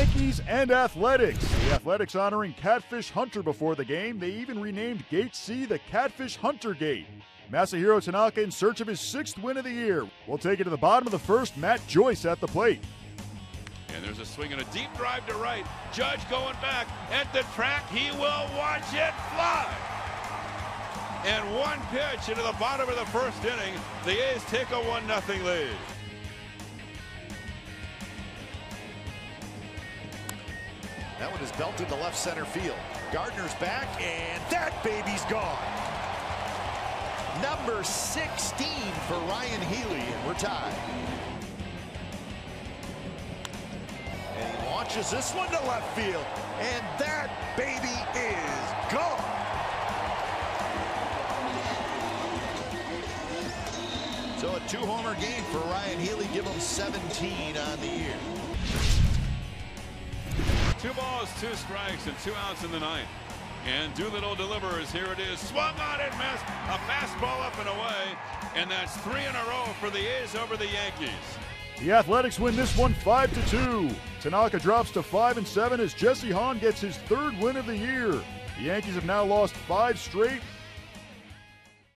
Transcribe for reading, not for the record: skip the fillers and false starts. Yankees and Athletics. The Athletics honoring Catfish Hunter before the game. They even renamed Gate C the Catfish Hunter Gate. Masahiro Tanaka in search of his 6th win of the year. We'll take it to the bottom of the first. Matt Joyce at the plate. And there's a swing and a deep drive to right. Judge going back at the track. He will watch it fly. And one pitch into the bottom of the first inning. The A's take a 1-0 lead. That one is belted to left center field. Gardner's back, and that baby's gone. Number 16 for Ryan Healy, and we're tied. And he launches this one to left field, and that baby is gone. So a 2-homer game for Ryan Healy. Give him 17 on the year. 2 balls, 2 strikes, and 2 outs in the 9th. And Doolittle delivers. Here it is. Swung on and missed. A fastball up and away. And that's 3 in a row for the A's over the Yankees. The Athletics win this one 5-2. Tanaka drops to 5-7 as Jesse Hahn gets his 3rd win of the year. The Yankees have now lost 5 straight.